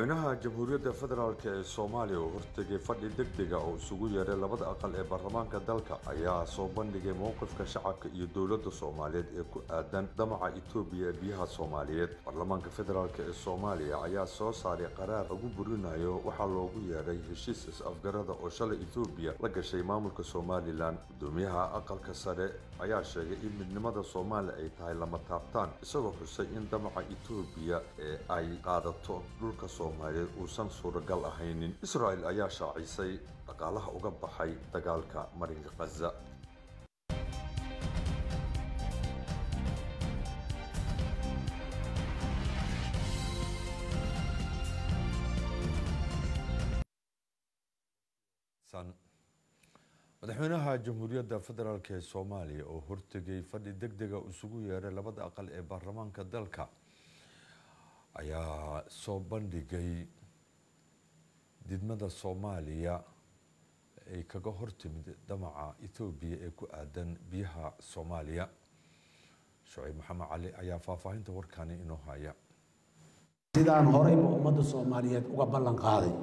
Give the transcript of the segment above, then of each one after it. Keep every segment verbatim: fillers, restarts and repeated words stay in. مدحوينها جمهورية الفدرالك الصومالي وهرتجي فدي دقدقة أو سجوية لبض أقل البرلمان كدلك أيها صوبان لجي موقف كشعب يدولد الصوماليات إقدام دمع إثيوبيا بها الصوماليات برلمان الفدرالك الصومالي أيها صوصاري قرار أجبرنا يو وحلوجية ريشيس أفجرد أشل إثيوبيا لقى شيء مملكة سوماليلاند دميها أقل كسر أيها شيء من نمط الصومال أي تايلما تابتان سبب الشيء دمع إثيوبيا أي قادة دولك الصومالي وسن سورقال أهينين إسرائيل أيها شاعيسي أقالها أقبحي دقالك مريض غزة. madaxweynaha jamhuuriyadda federaalka ee Soomaaliya oo hortagay fadhi degdeg ah isugu yeeray labada aqal ee baarlamaanka dalka ayaa soo bandhigay didmada Soomaaliya ee kaga hortimid damaca Itoobiya ee ku aadan biyaha Soomaaliya. Shire Maxamed Cali ayaa faafahinta warkaan inoo haya. sidaan horey ummadda Soomaaliyeed uga ballan qaaday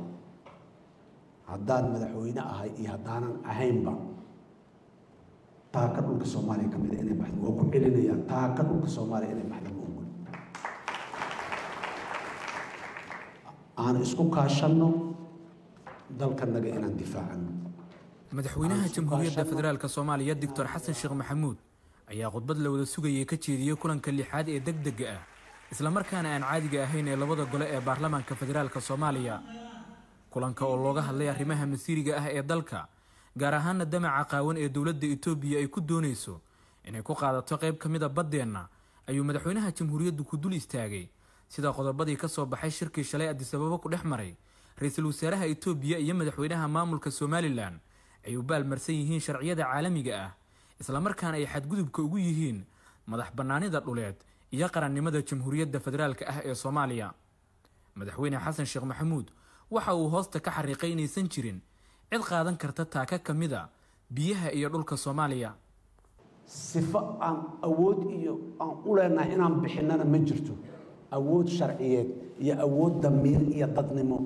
haddaan madaxweyne ahay iyo haddaanan ahaynba taaka dhulka Soomaaliya kamid inay baxdo oo ku celinaya taaka dhulka Soomaaliya inay baxdo moogol aan isku kaashano dalka naga inaan difaacno. madaxweynaha jamhuuriyadda federaalka Soomaaliya Doctor Hassan Sheikh Mohamud ayaa khudbad la wada sugayay ka jeediyay kulanka lixaad ee degdega ah isla markaana aan caadiga ahayn ee labada gole ee baarlamaanka federaalka Soomaaliya. kulanka oo looga hadlay arrimaha masiiriga ah ee dalka gaar ahaan damaca qaawan ee dawladda Itoobiya ay ku doonayso inay ku qaadato qayb kamid ah badeenna ayuu madaxweynaha jamhuuriyadda ku dul istaagay sida qodobadii ka soo baxay shirkii shalay Addis Ababa ku dhex maray. Ra'iisul wasaaraha Itoobiya iyo madaxweynaha maamulka Somaliland ay u baalmarsan yihiin sharciyada caalamiga ah isla markaana ay xadgudubka ugu yihiin madax bannaanida dhuleed iyo qarannimada jamhuuriyadda federaalka ah ee Soomaaliya. madaxweyne Xasan Sheikh Mohamud waxa uu hoosta ka xariiqay inaysan jirin cid qaadan karta taaka kamid ah biyaha iyo dhulka Soomaaliya. sifa aan awood iyo aan u leenahay inaan bixinana ma jirto awood sharciyeed iyo awood damiir iyo dadnimo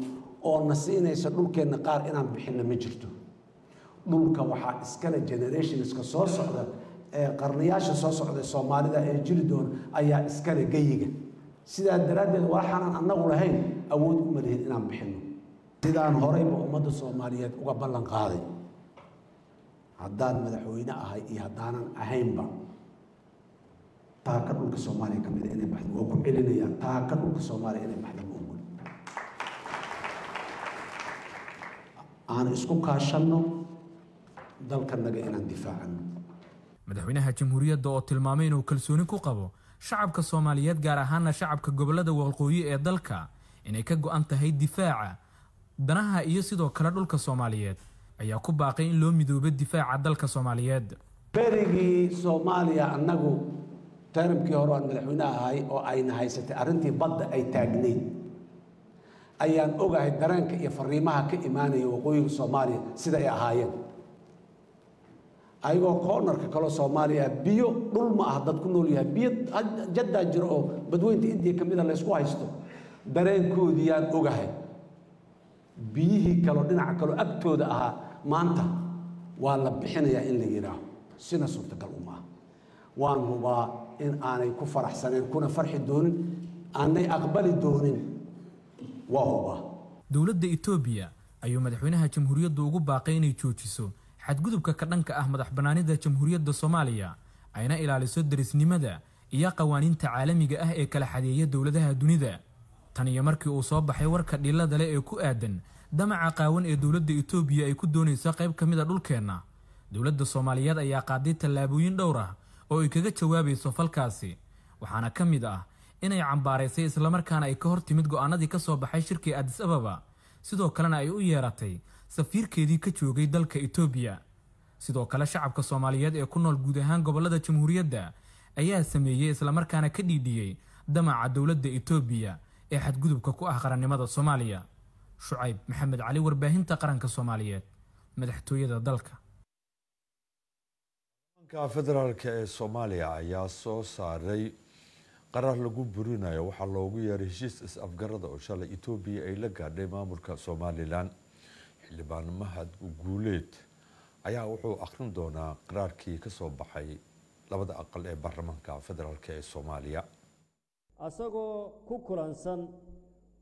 oo nasiinaysa dhulkeena qaar inaan bixinana ma jirto. dhulka waxa iskala generationska soo socda ee qarniyaasha soo socda Soomaalida ee jiri doona ayaa iskala geeyiga sidaa daraaddeed waxaan annagu lahayn awood u maleeyin inaan bixinno. sidaan horey ummadda Soomaaliyeed uga ballan qaaday haddaan madaxweyne ahay iyo haddaanan ahaynba taaka dhulka Soomaaliya kamid inay baxdo oo ku celinaya taaka dhulka Soomaaliya inay baxdo moogol aan isku kaashano dalka naga inaan difaacno. madaxweynaha jamhuuriyadda oo tilmaamay inuu kalsooni ku qabo shacabka Soomaaliyeed gaar ahaan shacabka gobolada waqooyi ee dalka inay ka go'an tahay difaaca danaha iyo sidoo kale dhulka Soomaaliyeed ayaa ku baaqay in loo midoobo difaaca dalka Soomaaliyeed. berigi Soomaaliya annagu taariikhii hore aan madaxweynaha ahay oo ayna haysatay arintii badda ay taagnayd ayaan ogahay dareenka iyo fariimaha ka imaanaya waqooyiga Soomaaliya sida ay ahaayeen ayagoo koonarka kale Soomaaliya biyo dhul ma ah dad ku nool yahay biyo jadda jiro oo badweynta Indiya kamid ah la isku haysto dareenkoodii ayaan ogahay. biyihii kale dhinaca kale agtooda ahaa maanta waa la bixinayaa in la yiraahdo sina suurtagal uma waan hubaa in aanay ku faraxsaneen kuna farxi doonin aanay aqbali doonin waa hubaa. dawladda Itoobiya ayuu madaxweynaha jamhuuriyadda ugu baaqay inay joojiso xadgudubka ka dhanka ah madax bannaanida jamhuuriyadda Soomaaliya ayna ilaaliso darisnimada iyo qawaaniinta caalamiga ah ee kala xadeeya dawladaha dunida. tan iyo markii uu soo baxay warka dhilada leh ee ku aadan damaca qaawan ee dawladda Itoobiya ay ku doonayso qayb kamid ah dhulkeena dawladda Soomaaliyeed ayaa qaaday tallaabooyin dhowr ah oo ay kaga jawaabayso falkaasi waxaana kamid ah inay cambaareysay isla markaana ay ka hortimid go'aanadii ka soo baxay shirkii Addis Ababa sidoo kalena ay u yeeratay safiirkeedii ka joogay dalka Itoobiya. sidoo kale shacabka Soomaaliyeed ee ku nool guud ahaan gobolada jamhuuriyadda ayaa sameeyay isla markaana ka dhiidhiyay damaca dawladda Itoobiya ee xadgudubka ku ah qarannimada Soomaaliya. Shicib Maxamed Cali, warbaahinta qaranka Soomaaliyeed, madaxtooyada dalka. Federaalka ee Soomaaliya ayaa soo saaray قرار لغو برينا وحا لوغو يارهشيس اس افقرد او شالا إثيوبيا اي لقاده ماموركا Somaliland xildhibaan mahad guuleed ayaa wuxuu akhrin doonaa qaraarkii ka soo baxay labada aqal ee baarlamaanka federaalka ee Soomaaliya asagoo ku kulansan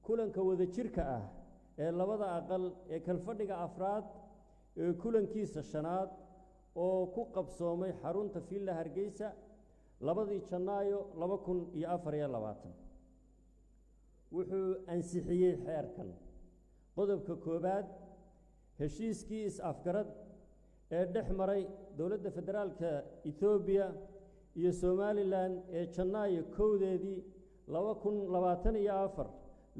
kulanka wadajirka ah ee labada aqal ee kalfadhiga afraad ee kulankiisa shanaad oo ku qabsoomay xarunta Fiilla Hargeysa labadii Janaayo laba kun iyo afar iyo labaatan wuxuu ansixiyay xeerkan qodobka koobaad heshiiskii is afgarad ee dhex maray dawladda federaalka Ethiopia iyo Somaliland ee Janaayo koodeedii laba kun iyo labaatan iyo afar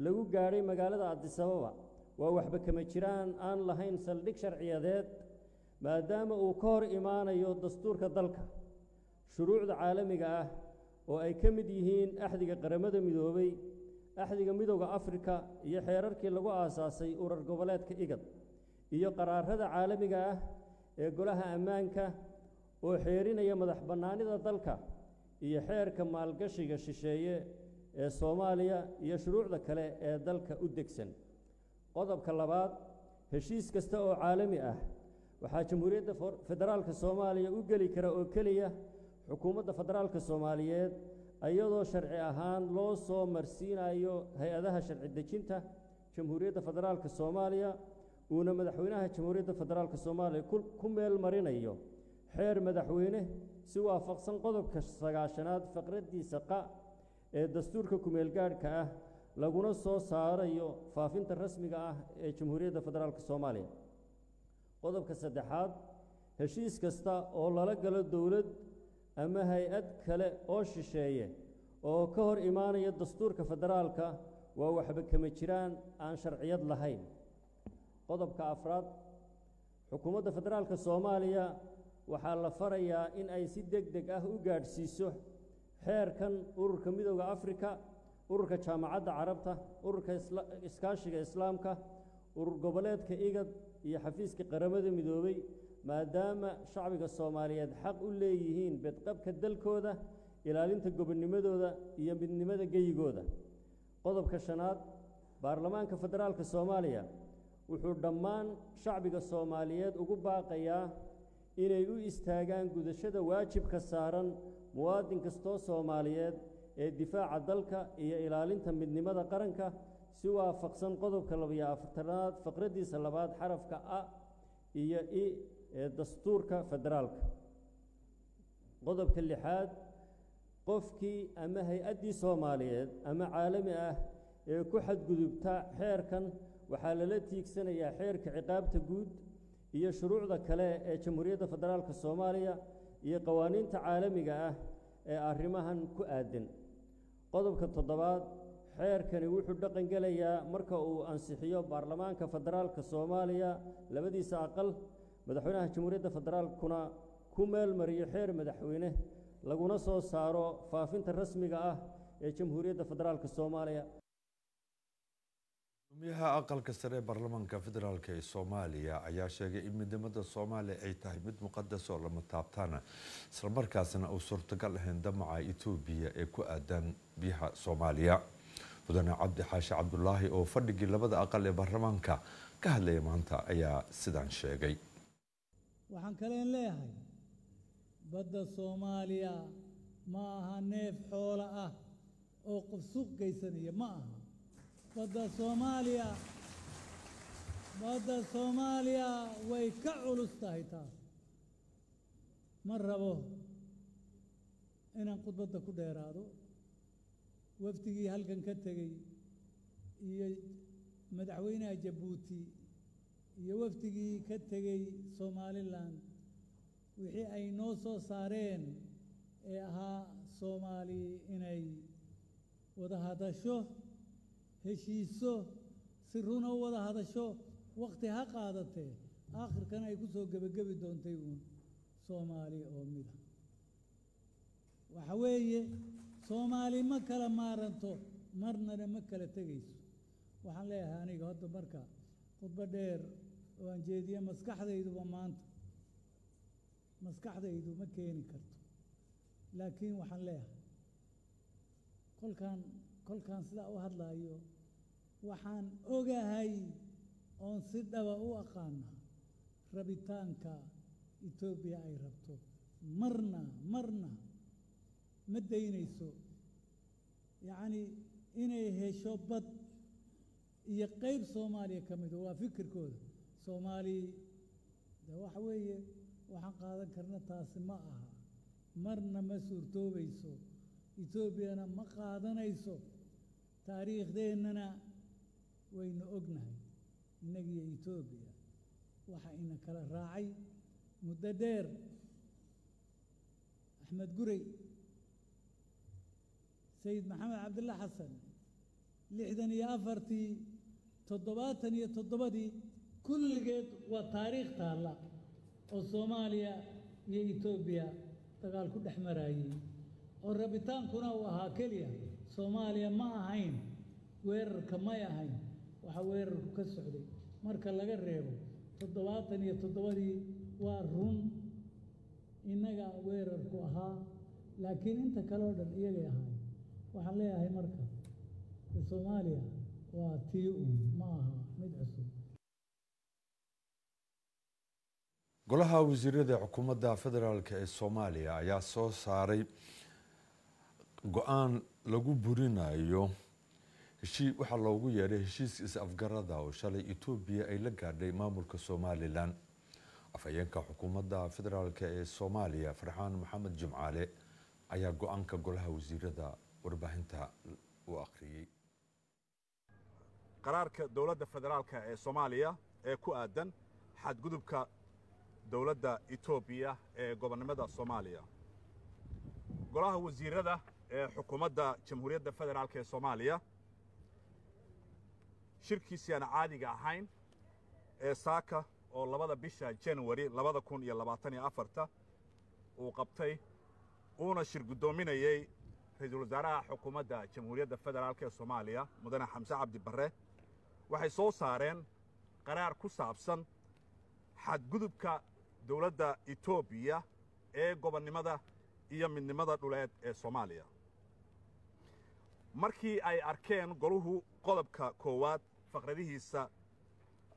lagu gaaray magaalada Addis Ababa waa waxba kama jiraan aan lahayn saldhig sharciyeed maadaama uu ka hor imaanayo dastuurka dalka shuruucda caalamiga ah oo ay ka mid yihiin axdiga qaramada midoobay axdiga midowga Afrika iyo xeerarkii lagu aasaasay urur goboleedka IGAD iyo qaraarada caalamiga ah ee golaha ammaanka oo xeerinaya madax bannaanida dalka iyo xeerka maalgashiga shisheeye ee Soomaaliya iyo shuruucda kale ee dalka u degsan qodobka labaad heshiis kasta oo caalami ah waxaa jamhuuriyadda federaalka Soomaaliya u gali kara oo kaliya xukuumadda federaalka Soomaaliyeed ayadoo sharci ahaan loo soo marsiinayo hay'adaha sharci dejinta jamhuuriyadda federaalka Soomaaliya una madaxweynaha jamhuuriyadda federaalka Soomaaliya ku meel marinayo xeer madaxweyne si waafaqsan qodobka sagaashanaad faqradiisa qa ee dastuurka ku meel gaarka ah laguna soo saarayo faafinta rasmiga ah ee jamhuuriyadda federaalka Soomaaliya qodobka saddexaad heshiis kasta oo lala galo dawlad ama hay'ad kale oo shisheeye oo ka hor imaanaya dastuurka federaalka waa waxba kama jiraan aan sharciyad lahayn qodobka afraad xukuumadda federaalka Soomaaliya waxaa la farayaa in ay si degdeg ah u gaarsiiso xeerkan ururka midowga Afrika ururka jaamacadda carabta ururka iskaashiga islaamka urur goboleedka IGAD iyo xafiiska qaramada midoobay maadaama shacbiga Soomaaliyeed xaq u leeyihiin bedqabka dalkooda ilaalinta gobonimadooda iyo midnimada geyigooda qodobka shanaad baarlamaanka federaalka Soomaaliya wuxuu dhammaan shacbiga Soomaaliyeed ugu baaqayaa inay u istaagaan gudashada waajibka saaran muwaadin kasta Soomaaliyeed ee difaaca dalka iyo ilaalinta midnimada qaranka si waafaqsan qodobka laba iyo afaraad faqradiisa labaad xarafka a iyo i ee dastuurka federaalka qodobka lixaad qofkii ama hay'adii Soomaaliyeed ama caalami ah ee ku xadgudubta xeerkan waxaa lala tiigsanayaa xeerka ciqaabta guud iyo shuruucda kale ee jamhuuriyadda federaalka Soomaaliya iyo qawaaniinta caalamiga ah ee arrimahan ku aadan qodobka toddobaad xeerkani wuxuu dhaqan galayaa marka uu ansixiyo baarlamaanka federaalka Soomaaliya labadiisa aqal madaxweynaha jamhuuriyadda federaalkuna ku meel mariyo xeer madaxweyne laguna soo saaro faafinta rasmiga ah ee jamhuuriyadda federaalka Soomaaliya miyaa aqal ka sare baarlamaanka federaalka ee Soomaaliya ayaa sheegay in midnimada Soomaaliya ay tahay mid muqaddas oo lama taabtaana isla markaasna uu suurtagal ahayn damaca Itoobiya ee ku aadan biha Soomaaliya mudane Cabdi Xaashi Cabdullaahi oo fadhigi labada aqal ee baarlamaanka ka hadlay maanta ayaa sidaan sheegay waxaan kale leeyahay badda Soomaaliya ma aha neef xoolo ah oo qubsuq geysanaya ma aha badda Soomaaliya badda Soomaaliya way ka culus tahay taas ma rabo inaan khudbadda ku dheeraado waftigii halkan ka tegey iyo madaxweynaha Jabuuti iyo waftigii ka tegey Somaliland wixii ay noo soo saareen ee ahaa Soomaali inay wada hadasho heshiiso si run oo wada hadasho waqti ha qaadatay aakhirkan ay ku soo gabagabi doontay uun Soomaali oo mida waxa weeye Soomaali ma kala maaranto marna ma kala tegayso waxaan leeyahay aniga hadda marka khudba dheer oo aan jeediyo maskaxdayduba maanta maskaxdaydu ma keeni karto laakiin waxaan leeyahay kolkaan kolkaan sida u hadlaayo waxaan ogahay oon si dhaba u aqaana rabitaanka Itoobiya ay rabto marna marna ma daynayso يعني inay hesho bad iyo qayb Soomaaliya kamid waa fikirkooda Soomaali da wax weeye waxaan qaadan karnaa taas ma aha marna ma suurtoobayso Itoobiyana ma qaadanayso taariikhdeenana waynu ognahay inagii Itoobiya waxa ina kala raacay muddo dheer أحمد قري سيد محمد عبد الله حسن لحدن يا أفرتي تضباطن يا تضبدي كل جد وتاريخ تالا والصوماليا يا إثيوبيا تقال كل أحمراي والربيتان كنا وهاكليا صوماليا ما هين وير كما يهين وحوير كالسعودي مركل لقريبه تضباطن يا تضبدي والروم إنك ويرك وها لكن أنت كالوردر إيجي هاي وحليها هاي مركب الصوماليا وتيؤون معها مدعسو قولها وزيرية حكومة فدرالك الصوماليا يا سو ساري قوان لغو بورينا يو هشي وحا لغو ياري هشيس إس أفقرادها وشالي إتوبيا أي لقاردي مامولك الصوماليلان afayeenka xukuumadda federaalka ee Soomaaliya Farxaan Maxamed Jimcaale ayaa go'aanka golaha wasiirada warbaahinta u akhriyay qaraarka dawladda federaalka ee Soomaaliya ee ku aadan xadgudubka dawladda Itoobiya ee gobolnimada Soomaaliya golaha wasiirada ee xukuumadda jamhuuriyadda federaalka ee Soomaaliya shirkiisa aan caadiga ahayn ee saaka oo labada bisha January laba kun iyo labaatan iyo afar oo qabtay una shir gudoominayay ra'iisul wasaaraha xukuumadda jamhuuriyadda federaalka ee Soomaaliya mudane Xamse Cabdi Barre waxay soo saareen qaraar ku saabsan xadgudubka dawladda Itoobiya ee gobolnimada iyo midnimada dhuleed ee Soomaaliya markii ay arkeen goluhu qodobka koowaad faqradihiisa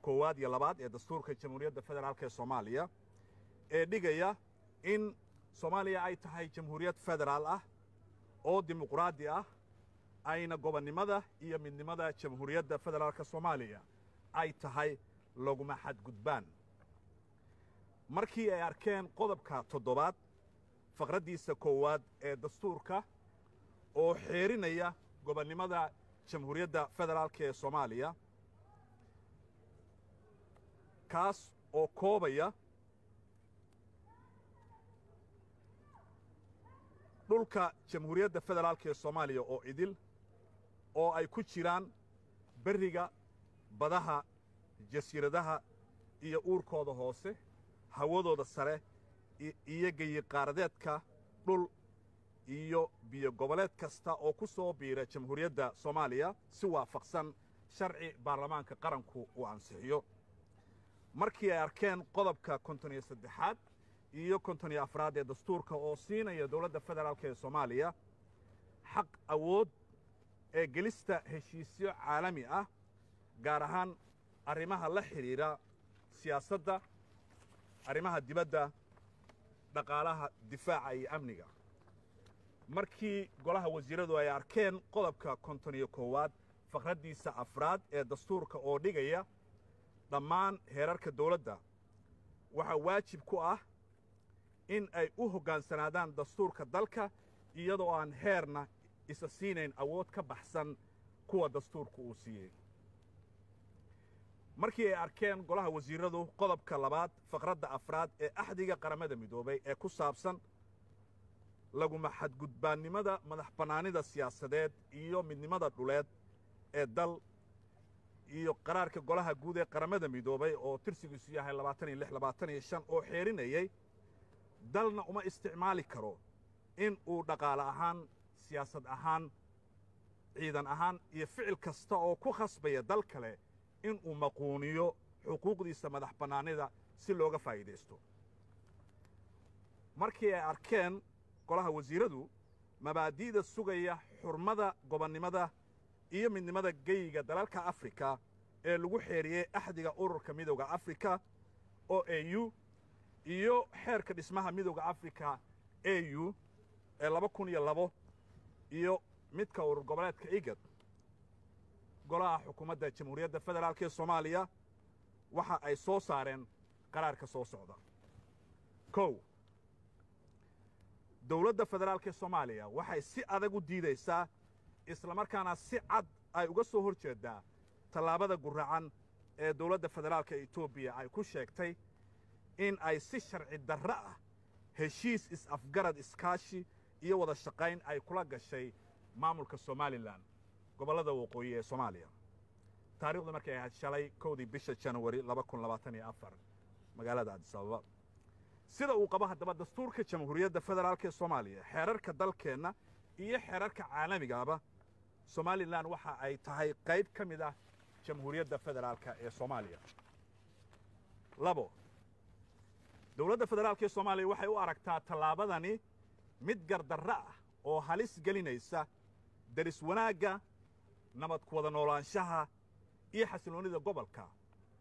كواد يلباد الدستور كجمهورية الفدرالية الصومالية دقيقة إن الصومالية أي تحي جمهورية فدرالية أو ديمقراطية أين قبل نماذا هي من نماذا جمهورية الفدرالية الصومالية أي تحي لقم أحد قدبان مركي أركان قضبك تضباط فقرديس كواد الدستور ك أو حيرينية قبل نماذا جمهورية الفدرالية الصومالية kaas oo koobaya dhulka jamhuuriyadda federaalka ee Soomaaliya oo idil oo ay ku jiraan bariga badaha jasiiradaha iyo uurkooda hoose hawadooda sare iyo geeyi qaaradeedka dhul iyo biyo goboleed kasta oo ku soo biira jamhuuriyadda Soomaaliya si waafaqsan sharci baarlamaanka qaranku uu ansixiyo markii ay arkeen qodobka konton iyo saddex iyo konton iyo afar ee dastuurka oo siinaya dawladda federaalka ee Soomaaliya xaq awood ee gelista heshiisyo caalami ah gaar ahaan arrimaha la xiriira siyaasadda arrimaha dibadda dhaqaalaha difaaca iyo amniga markii golaha wasiiradu ay arkeen qodobka konton iyo kow faqradiisa afraad ee dastuurka oo dhigaya dhammaan heerarka dawladda waxa waajib ku ah in ay u hogaansanaadaan dastuurka dalka iyadoo aan heerna isa siinayn awood ka baxsan kuwa dastuurka uu siiyay markii ay arkeen golaha wasiiradu qodobka labaad faqradda afraad ee axdiga qaramada midoobay ee ku saabsan laguma xadgudbaannimada madax bannaanida siyaasadeed iyo midnimada dhuleed ee dal iyo qaraarka golaha guud ee qaramada midoobay oo tirsigiisu yahay labaatan iyo lix labaatan iyo shan oo xeerinayay dalna uma isticmaali karo in uu dhaqaale ahaan siyaasad ahaan ciidan ahaan iyo ficil kasta oo ku khasbaya dal kale in uu maquuniyo xuquuqdiisa madax bannaanida si looga faa'iideysto markii ay arkeen golaha wasiiradu مبادئ سجية حرمة قبنمة إيه من مدى جيجة دلالك أفريقيا الوحيرية أحد جأور كميدوجا أفريقيا أو أيو إيو حركة اسمها ميدوجا أفريقيا أيو اللبا كون يلبا إيو متكور قبلات كإيجاد قلها حكومة الجمهورية الفدرالية الصومالية وحا أي سو سارين قرار كسو سعودة كو دولة فدرالية الصومالية وحا سي أدقو ديديسا إسلاماركانا سي عد أي أغسو هرجيدا تلابادة قرعان دولة فدرالية إيتوبيا أي كوشيكتي إن أي سي شرعي الدراء هشيس إس أفقرد إسكاشي إيو ودا شقاين أي كلاقا شي مامول كالصومالي لان gobolada waqooyi ee Soomaaliya taariikhdu markay ahayd shalay koowdii bisha January laba kun labaatan iyo afar magaalada Addis Ababa sida uu qaba hadaba dastuurka jamhuuriyadda federaalka ee Soomaaliya xeerarka dalkeena iyo xeerarka caalamiga ah Somaliland waxa ay tahay qayb kamid ah jamhuuriyadda federaalka ee Soomaaliya labo dawladda federaalka ee Soomaaliya waxay u aragtaa talaabadani mid gardarra ah oo halis gelinaysa daris wanaaga nabad ku wada noolaanshaha iyo xasiloonida gobolka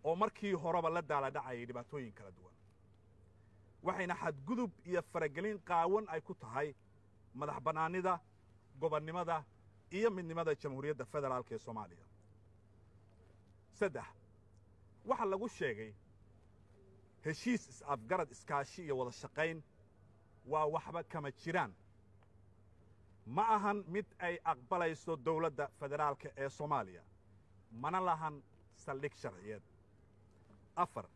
oo markii horeba la daaladhacay dhibaatooyin kala duwan waxayna xadgudub iyo faragelin qaawan ay ku tahay madax banaanida gobolnimada iyo midnimada jamhuuriyadda federaalka ee Soomaaliya saddex waxa lagu sheegay heshiis is afgarad iskaashi iyo wada shaqayn waa waxba kama jiraan ما أهان مد أي أقبليسو دولة فدرالك إيه صوماليا مانا لهان سلك شرعيات أفر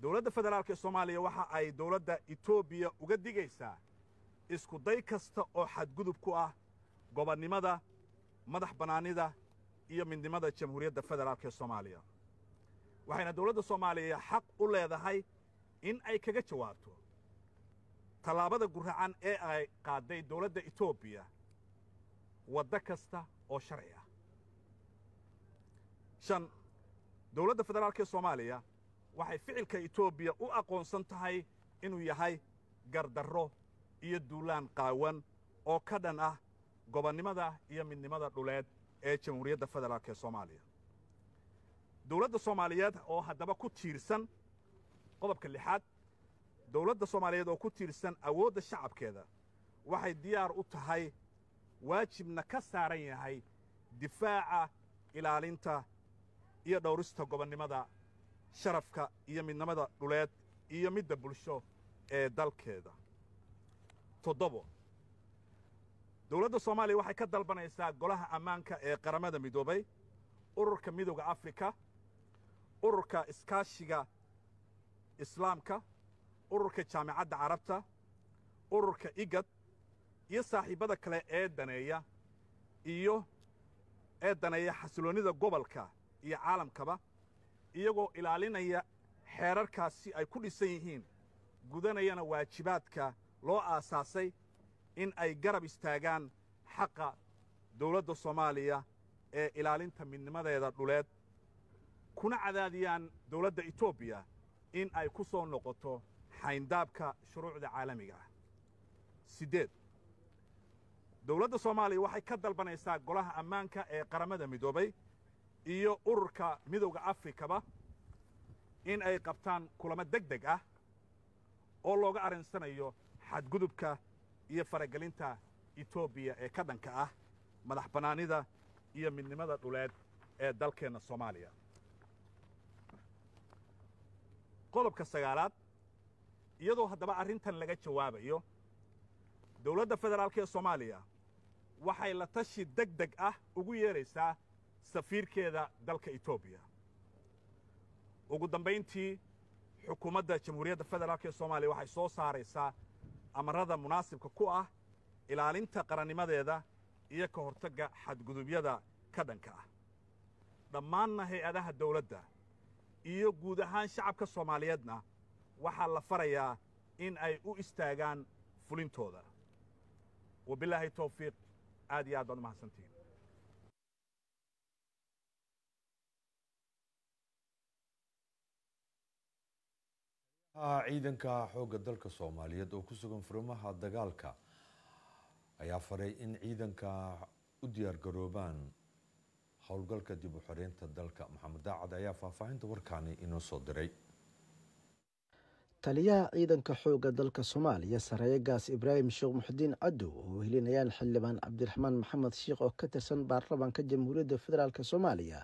دولة فدرالك إيه صوماليا وحا أي دولة إيتوبيا وقد ديجيسا إسكو دايكستا أو حد قدبكو أه قبرني ماذا مدح بناني ده إيا من دي ماذا جمهورية فدرالك إيه صوماليا وحينا دولة صوماليا حق أولا يده هاي إن أي كاكتش وارتو talaabada gurraan ee ay qaaday dawladda Ethiopia wada kasta oo sharci ah shan dawladda federaalka Soomaaliya waxay ficilka Ethiopia u aqoonsan tahay inuu yahay gardarro iyo duulaan qaawan oo ka dhan ah gobolnimada iyo midnimada dhuleed ee jamhuuriyadda federaalka Soomaaliya dawladda Soomaaliyeed oo hadaba ku tiirsan qodobka lixaad دولة الصومالية دو كتيرسن أود الشعب كذا واحد ديار أطهاي واجب نكسرين هاي دفاع إلى لينتا إيا دورستا قبل ماذا شرفك إيا من ماذا دولات إيا مدة بلشو إيه دل كذا تضبو دولة الصومالية واحد كدل بنيسا قلها أمانك إيه قرمدا مدوبي أورك مدوغا أفريكا أورك إسكاشيغا إسلامكا ururka jaamacadda Carabta ururka igad iyo saaxiibada kale ee daneeya iyo ee daneeya xasiloonida gobolka iyo caalamkaba iyagoo ilaalinaya xeerarkaasi ay ku dhisan yihiin gudanayana waajibaadka loo aasaasay in ay garab istaagaan xaqa dawladda Soomaaliya ee ilaalinta midnimadeeda dhuleed kuna cadaadiyaan dawladda Itoobiya in ay ku soo noqoto xayndabka shuruucda caalamiga ah sideed dawladda Soomaaliya waxay ka dalbanaysaa golaha amaanka ee qaramada midoobay iyo ururka midowga Afrikaba in ay qabtaan kulamo degdeg ah oo looga arinsanayo xadgudubka iyo faragelinta Ethiopia ee ka dhanka ah madax banaanida iyo midnimada dhuleed ee dalkeena Soomaaliya qodobka sagaalaad iyadoo hadaba arintan laga jawaabayo dawladda federaalka ee Soomaaliya waxay la tashi degdeg ah ugu yeeraysaa safiirkeeda dalka Ethiopia ugu dambeyntii xukuumadda jamhuuriyadda federaalka ee Soomaaliya waxay soo saaraysaa amarada munaasibka ku ah ilaalinta qarannimadeeda iyo ka hortagga xadgudubyada ka dhanka ah dhammaan hay'adaha dawladda iyo guud ahaan shacabka Soomaaliyeedna waxaa la farayaa in ay u istaagaan fulintooda wabillahi tawfiiq aad iyo aad baan mahadsantiin ciidanka xoogga dalka Soomaaliyeed oo ku sugan furmaha dagaalka ayaa faray in ciidanka u diyaar garoobaan howlgalka dib u xoreynta dalka. Maxamed Daacad ayaa faahfaahinta warkaani inoo soo diray. taliyaha ciidanka xooga dalka Soomaaliya sareeye gaas Ibraahim Sheikh Muxudiin Cadow oo helinayaan xildhibaan Cabdiraxmaan Maxamed Sheikh oo ka tirsan baarlamaanka Jamhuuriyadda Federaalka Soomaaliya.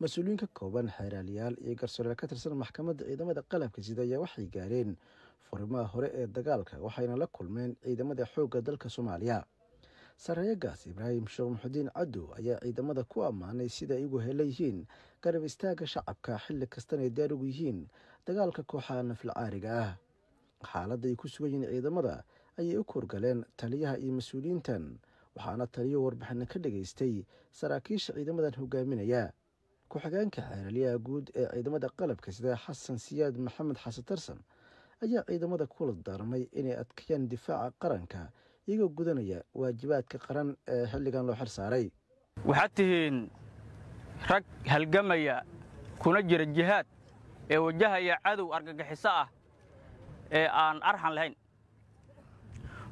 mas-uuliyiin ka kooban xeeraaliyaal iyo garsoorayaal ka tirsan maxkamadda ciidamada qalabka sida ayaa waxay gaareen furimaha hore ee dagaalka waxayna la kulmeen ciidamada xooga dalka Soomaaliya. sareeye gaas Ibraahim Sheikh Muxudiin Cadow ayaa ciidamada ku ammaanay sida ay ugu helayhiin garab istaaga shacabka xilli kasta ay daar ugu yihiin dagaalka kooxaha naflacaariga ah. xaaladda ay ku sugan yihiin ciidamada ayay u korgaleen taliyaha iyo mas-uuliyiintan waxaana taliyo warbixinna ka dhageystay saraakiisha ciidamadan hogaaminaya. ku-xigeenka xeeraliyaha guud ee ciidamada qalabka sida Hassan Sheikh Mohamud xasatarsan ayaa ciidamada kula darmay inay adkeeyaan difaaca qaranka iyagoo gudanaya waajibaadka qaran ee xilligan loo xilsaaray. waxaad tihiin rag halgamaya kuna jira jihaad ee wajahaya cadow argagixiso ah ee aan arxan lahayn,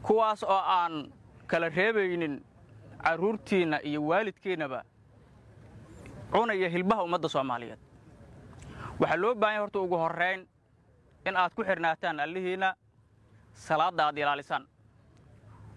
kuwaas oo aan kala reebaynin caruurtiina iyo waalidkeenaba cunaya hilbaha ummadda Soomaaliyeed. waxa loo baahan yahay horta ugu horeyn in aad ku xirnaataan Allahiina salaada aad ilaalisan.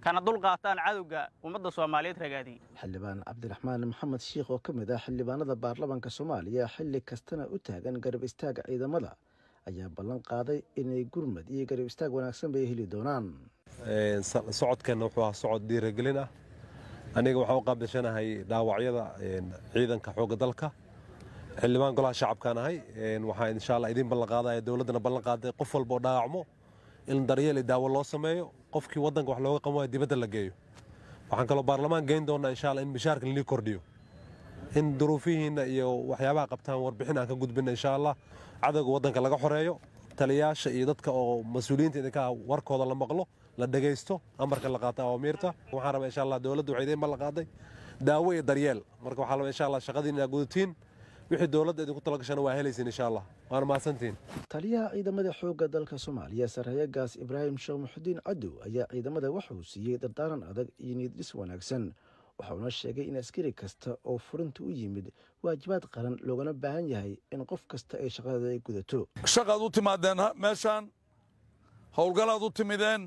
kana dul qaataan cadowga ummadda Soomaaliyeed ragaadii. xildhibaan Cabdiraxmaan Maxamed Sheikh oo ka mid ah xildhibaanada baarlamaanka Soomaaliya xilli kastana u taagan garab istaaga ciidamada ayaa ballan qaaday inay gurmad iyo garab istaag wanaagsan bay heli doonaan. socodkan wuxuu ahaa socod dhiirigelin ah. aniga waxaan u qaabdashanahay dhaawacyada ciidanka xoogga dalka. xildhibaan golaha shacabka anahay waxaan insha Allah idin ballan qaadayaa dawladana ballan qaaday qof walba oo dhaawacmo in daryeel iyo daawo loo sameeyo qofkii wadanka wax looga qamay dibadda la geeyo. waxaan kaloo baarlamaan geyn doonaa insha Allah in mishaarka la kordhiyo in duruufihiina iyo waxyaabaha qabtaan warbixin aan ka gudbinaa insha Allah cadawga wadanka laga xoreeyo taliyaasha iyo dadka oo mas'uuliyiinta idinka warkooda la maqlo la dhageysto amarka la qaato awaamirta. waxaan rabaa insha Allah dawladdu waxay idin ballan qaaday daawo iyo daryeel marka waxaan rabaa insha Allah shaqadiina gudatiin wixii dawladda idinku tala gashan waa helaysiin insha Allah. waan mahadsantiin. taliyaha ciidamada xooga dalka Soomaaliya sareeye gaas Ibraahim Sheikh Mohamud Cadow ayaa ciidamada wuxuu siiyay dardaaran adag iyo nidaamyadis wanaagsan. waxaana sheegay in askari kasta oo furinta u yimid waajibaad qaran loogana baahan yahay in qof kasta ay shaqada ay gudato. shaqadu u timaadeen meeshaan howlgalaad u timideen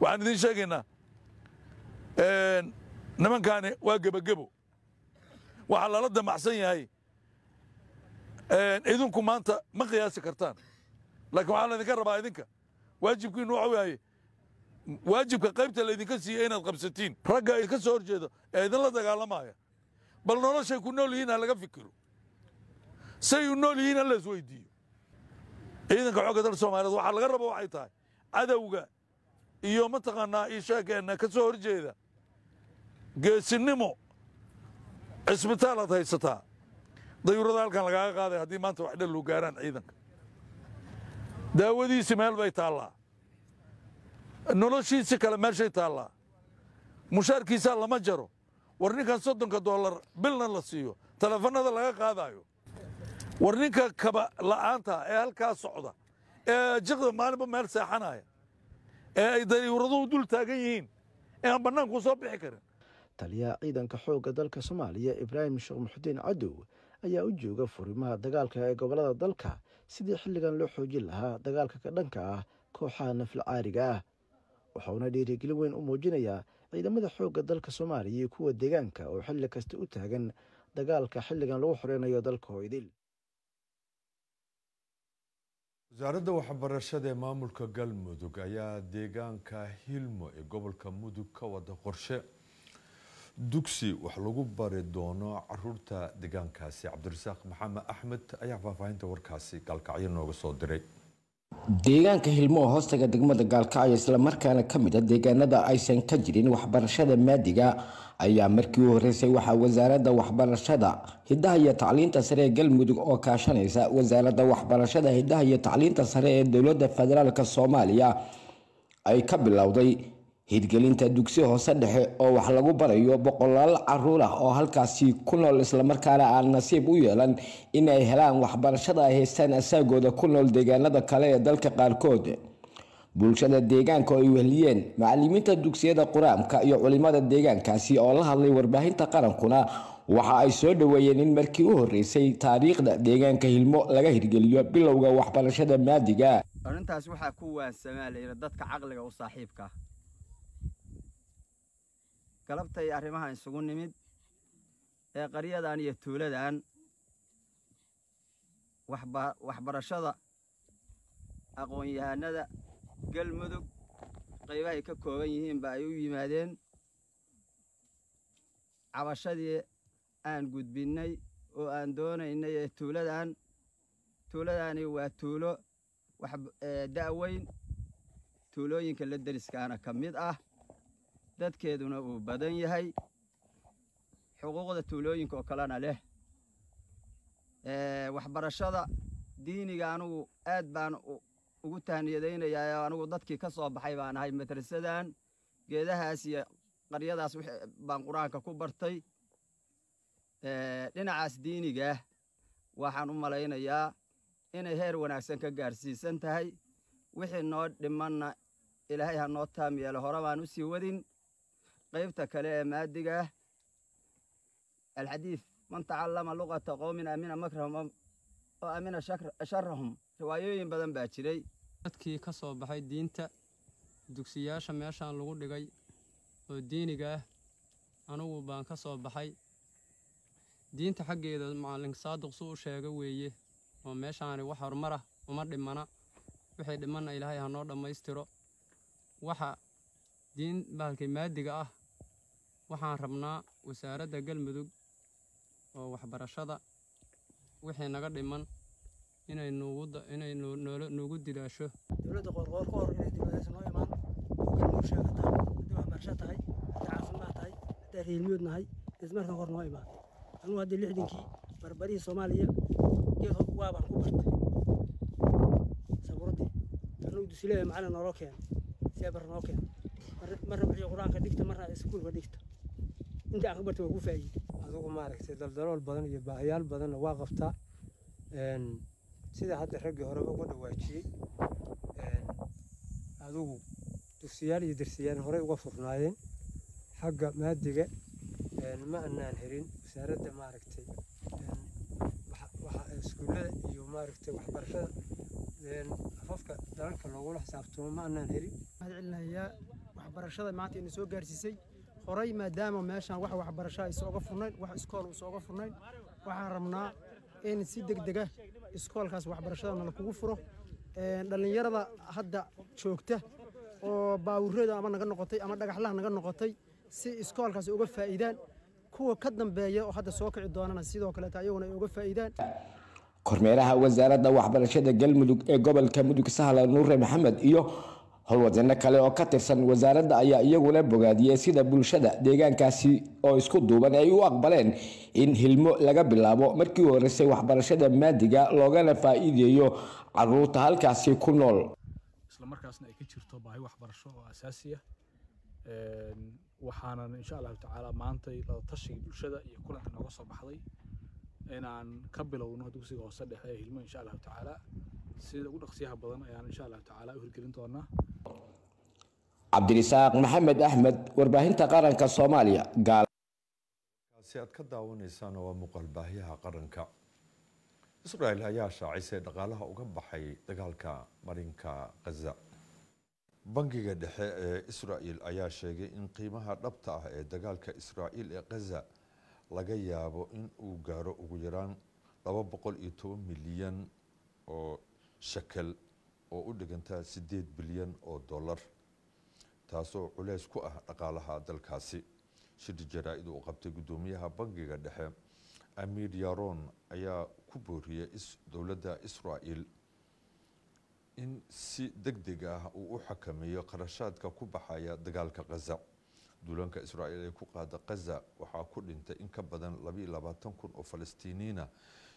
waxaan idin sheegaynaa een nimankaani waa gabagabo waxa la la damacsan yahay idinku maanta ma qiyaasi kartaan laakiin waxaan idinka rabaa idinka waajibkiinu waxa weeye waajibka qaybta laydinka siiyay inaad qabsatiin ragga idinka soo horjeeda ee idinla dagaalamaya bal noloshay ku nool yihiin ha laga fikiro say u nool yihiin ha la isweydiiyo. ciidanka xoogga dalka Soomaaliyeed waxaa laga rabaa waxay tahay cadowga iyo mataqaanaa ishaageenna ka soo horjeeda geesinimo cisbitaalaad haysataa dayurada halkan lagaaga qaaday haddii maanta wax dhal loo gaaraan ciidanka daawadiisi meel bay taallaa noloshiisi kale meeshay taallaa mushaarkiisaa lama jaro war ninkan soddonka doolar bilna la siiyo telefanada laga qaadayo war ninka kaba la'aanta ee halkaa socda ee jiqda maalinba meel seexanaya ee ay dayuraduhu dul taagan yihiin ee aan bannaanku soo bixi karin. taliyaha ciidanka xoogga dalka Soomaaliya Ibraahim Sheikh Mohamud Cadow ayaa u jooga furimaha dagaalka ee gobolada dalka sidii xilligan loo xoojin lahaa dagaalka ka dhanka ah kooxaha naflacaariga ah. waxaana dhiirigelin weyn u muujinayaa ciidamada xoogga dalka Soomaaliya iyo kuwa deegaanka oo xilli kasta u taagan dagaalka xilligan lagu xoreynayo dalkooda. wasaaradda waxbarashada ee maamulka Galmudug ayaa deegaanka Hilmo ee gobolka Mudug ka wada qorshe dugsi wax lagu bari doono caruurta deegaankaasi. cabdirasaaq maxamed axmed ayaa faahfaahinta warkaasi galkacyo nooga soo diray. deegaanka hilmo hoostaga degmada gaalkacyo isla markaana kamid ah deegaanada aysan ka jirin waxbarashada maadiga ayaa markii u horeysay waxa wasaaradda waxbarashada hidaha iyo tacliinta sare ee galmudug oo kaashanaysa wasaaradda waxbarashada hidaha iyo tacliinta sare ee dawladda federaalka Soomaaliya ay ka bilowday hidgelinta dugsiga hoose dhexe oo wax lagu barayo boqolaal caruur ah oo halkaasii ku nool isla markaana aan nasiib u yeelan in ay helaan waxbarashada ay haystaan asaagooda ku nool deegaanada kale ee dalka qaarkood bulshada deegaanka ay wehliyeen macallimiinta dugsiyada quraamka iyo culimada deegaankaasi oo la hadlay warbaahinta qarankuna waxa ay soo dhaweeyeen in markii u horeysay taariikhda deegaanka hilmo laga hirgeliyo bilowga waxbarashada maadiga arintaas waxa ku waansamaaleeyay dadka aqliga u saaxiibka galabtay arrimaha isugu nimid ee qaryadan iyo tuuladan waxba waxbarashada aqoon yahanada galmudug qaybaha ka kooban yihiin baa ay u yimaadeen cabashadii aan gudbinay oo aan doonaynay tuuladan tuuladani waa tuulo wax daaweyn tuulooyinka la dariskaana kamid ah dadkeeduna uu badan yahay xuquuqda tuulooyinka oo kalena leh ee waxbarashada diiniga anigu aad baan ugu taaniyadeynaya anigu dadkii ka soo baxay baan ahay madrasadan geedahaas iyo qaryadaas baan quraanka ku bartay ee dhinacaas diiniga waxaan u malaynayaa inay heer wanaagsan ka gaarsiisan tahay wixii noo dhimanna ilaahay ha noo taamiyo la hore baan u sii wadin qaybta kale ee maadiga alhadiis man ta'allama lughata qawmin amina makrahum oo amina sharrahum riwaayooyin badan baa jiray dadkii ka soo baxay diinta dugsiyaasha meeshaan lagu dhigay oo diiniga anigu baan ka soo baxay diinta xaggeeda macallin saadiq soo sheegay weeye oo meeshaan wax horumar ah uma dhimana waxay dhimanna ilaahay ha noo dhameystiro waxa diin baalkay maadiga ah waxaan rabnaa wasaaradda galmudug oo waxbarashada wixii naga dhiman inay noogu inay noogu dilaasho dawladda qorqoor qoor inay dibadda noo iman inuu sheegtaa inuu waxbarasho tahay taasuma tahay taariikhiyadnahay ismarka hor noo iman anuu hadii lixdinkii barbari Soomaaliya jeer hog waa baan ku bartay sabradi anuu dusileey macna noo keen سيبر نوكين مرة بحي قرانك ديكتا مرة اسكولك ديكتا انت اخبرت وكو فايد اذوق مارك سيدال دلول بدن يباهيال بدن واقفتا ان سيدا حد رقي هربا قد واجي ان اذوق دوسيال يدرسيان هري وفرنايين حق مادقة ان ما انان هرين وسارد ماركتي ان وحا اسكولة يو ماركتي وحبرشا لأن أفكر ذلك الأول حسابتهم ما أنا نهري. هذا علنا هي وحبرشة معناته إن سوق جرسي خري ما دام ماشان واحد وحبرشة سوق فرنين واحد إسكال سوق فرنين واحد رمنا إن سيدك دقة إسكال خاص وحبرشة من الكوفرة لأن يرضى هذا شوكته وباورده أما نقدر نقطي أما دقحله نقدر نقطي سي إسكال خاص يوقف فائدان كوا قدم بيا وهذا سوق عدواننا سيده وكلا تعيونه يوقف فائدان. kormeeraha wasaaradda waxbarashada galmudug ee gobolka mudug sahla nuur maxamed iyo howlwadana kale oo ka tirsan wasaaradda ayaa iyaguna bogaadiyay sida bulshada deegaankaasi oo isku duuban ay u aqbaleen in hilmo laga bilaabo markii horeysay waxbarashada maadiga loogana faa'iideeyo caruurta halkaasi ku nool isla markaasna ay ka jirto baahi waxbarasho oo asaasi ah ee waxaana insha Allah ta'ala maanta la tashiga bulshada iyo kulanka nooga soo baxday إن عن قبل ونهض دوسي وصدق هاي الهلمة إن شاء الله تعالى سيد أقول أقصيها بضنا يعني إن شاء الله تعالى وهرجلين طارنا عبد الرزاق محمد أحمد ورباهين تقارن كالصومالية قال سيد كذا ونسان ومقلبهيها قرن ك إسرائيل هيا شاعي سيد قالها وقبحي تقال ك مرين ك غزة بنجي قد إسرائيل هيا شيء إن قيمها ربطها تقال كإسرائيل غزة laga yaabo in uu gaaro ugu yaraan laba boqol iyo toban milyan oo shekel oo u dhiganta siddeed bilyan oo dollar taasoo culays ku ah dhaqaalaha dalkaasi shir jaraa'id oo qabtay gudoomiyaha bangiga dhexe Amir Yaron ayaa ku booriyay dawladda Israa'iil in si degdeg ah uu u xakameeyo qarashaadka ku baxaya dagaalka Gaza. Dulanka Israa'iil ee ku qaada Gaza waxaa ku dhintay in ka badan laba iyo labaatan kun oo Falastiiniina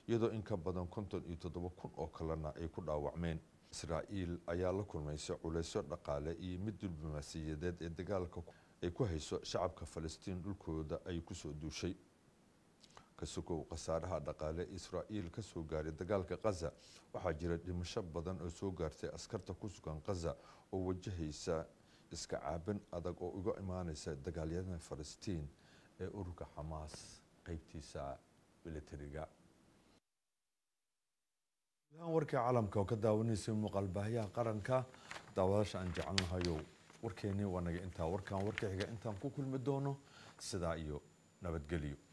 iyadoo in ka badan konton iyo toddoba kun oo kalena ay ku dhaawacmeen. Israa'iil ayaa la kulmaysa culeysyo dhaqaale iyo mid diblomaasiyadeed ee dagaalka ay ku hayso shacabka Falastiin dhulkooda ay ku soo duushay. كسوكو قصارها دقالة إسرائيل كسوغاري دقالك غزة وحاجرة لمشابضا أو سوغارتي أسكرتا كسوكان غزة ووجهيسا إسكعابن أدق أو إغو إمانيسا دقاليانا فلسطين أوروكا حماس قيبتيسا بلتريقا الآن وركي عالمكا وكدا ونسي مقالبها يا قرنكا داواش أنجعلنها يو وركيني وانا انتا وركا وركي حقا انتا مكو كل مدونو سدا إيو نبت قليو.